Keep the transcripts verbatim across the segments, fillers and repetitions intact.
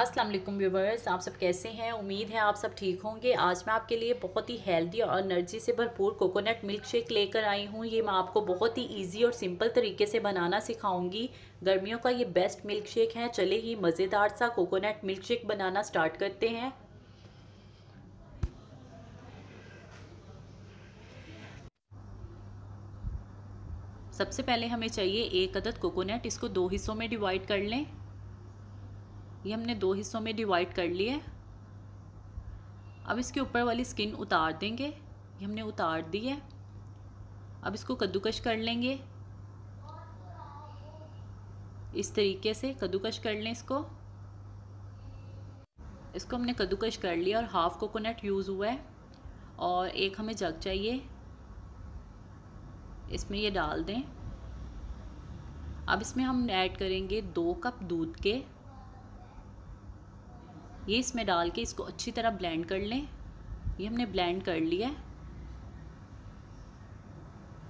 अस्सलाम वालेकुम व्यूअर्स, आप सब कैसे हैं? उम्मीद है आप सब ठीक होंगे। आज मैं आपके लिए बहुत ही हेल्दी और एनर्जी से भरपूर कोकोनट मिल्क शेक लेकर आई हूँ। ये मैं आपको बहुत ही इजी और सिंपल तरीके से बनाना सिखाऊंगी। गर्मियों का ये बेस्ट मिल्क शेक है। चले ही मज़ेदार सा कोकोनट मिल्क शेक बनाना स्टार्ट करते हैं। सबसे पहले हमें चाहिए एक अदद कोकोनट। इसको दो हिस्सों में डिवाइड कर लें। ये हमने दो हिस्सों में डिवाइड कर लिए। अब इसके ऊपर वाली स्किन उतार देंगे। ये हमने उतार दी है। अब इसको कद्दूकश कर लेंगे। इस तरीके से कद्दूकश कर लें इसको। इसको हमने कद्दूकश कर लिया और हाफ़ कोकोनट यूज़ हुआ है। और एक हमें जग चाहिए, इसमें ये डाल दें। अब इसमें हम ऐड करेंगे दो कप दूध के। ये इसमें डाल के इसको अच्छी तरह ब्लेंड कर लें। ये हमने ब्लेंड कर लिया है।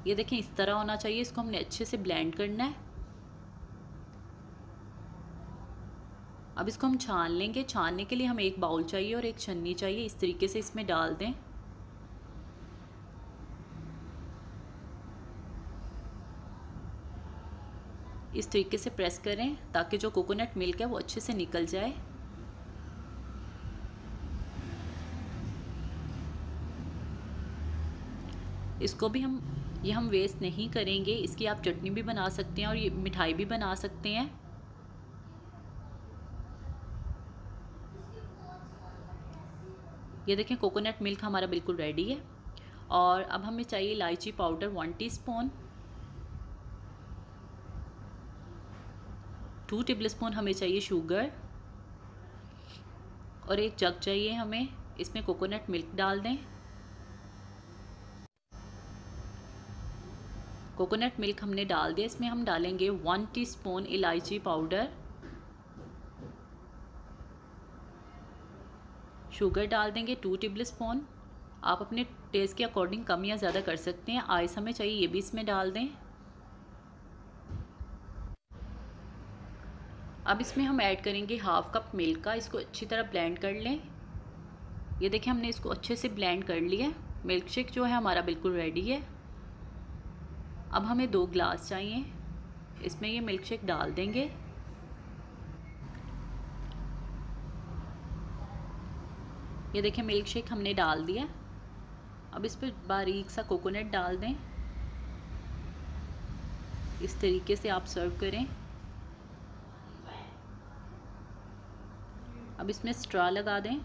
ये देखें, इस तरह होना चाहिए। इसको हमने अच्छे से ब्लेंड करना है। अब इसको हम छान लेंगे। छानने के लिए हमें एक बाउल चाहिए और एक छन्नी चाहिए। इस तरीके से इसमें डाल दें। इस तरीके से प्रेस करें ताकि जो कोकोनट मिल्क है वो अच्छे से निकल जाए। इसको भी हम ये हम वेस्ट नहीं करेंगे। इसकी आप चटनी भी बना सकते हैं और ये मिठाई भी बना सकते हैं। ये देखें, कोकोनट मिल्क हमारा बिल्कुल रेडी है। और अब हमें चाहिए इलायची powder one teaspoon, two tablespoon हमें चाहिए शुगर और एक जग चाहिए हमें। इसमें कोकोनट मिल्क डाल दें। कोकोनट मिल्क हमने डाल दिया। इसमें हम डालेंगे वन टीस्पून इलायची पाउडर। शुगर डाल देंगे टू टेबल स्पून। आप अपने टेस्ट के अकॉर्डिंग कम या ज़्यादा कर सकते हैं। आइस हमें चाहिए, ये भी इसमें डाल दें। अब इसमें हम ऐड करेंगे हाफ कप मिल्क का। इसको अच्छी तरह ब्लेंड कर लें। ये देखिए, हमने इसको अच्छे से ब्लेंड कर लिया। मिल्क शेक जो है हमारा बिल्कुल रेडी है। अब हमें दो ग्लास चाहिए, इसमें ये मिल्क शेक डाल देंगे। ये देखिए, मिल्क शेक हमने डाल दिया। अब इस पर बारीक सा कोकोनट डाल दें। इस तरीके से आप सर्व करें। अब इसमें स्ट्रॉ लगा दें।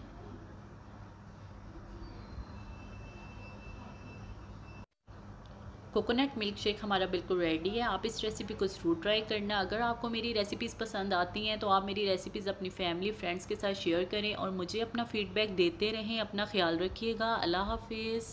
कोकोनट मिल्क शेक हमारा बिल्कुल रेडी है। आप इस रेसिपी को ज़रूर ट्राई करना। अगर आपको मेरी रेसिपीज़ पसंद आती हैं तो आप मेरी रेसिपीज़ अपनी फैमिली फ्रेंड्स के साथ शेयर करें और मुझे अपना फीडबैक देते रहें। अपना ख्याल रखिएगा। अल्लाह हाफिज़।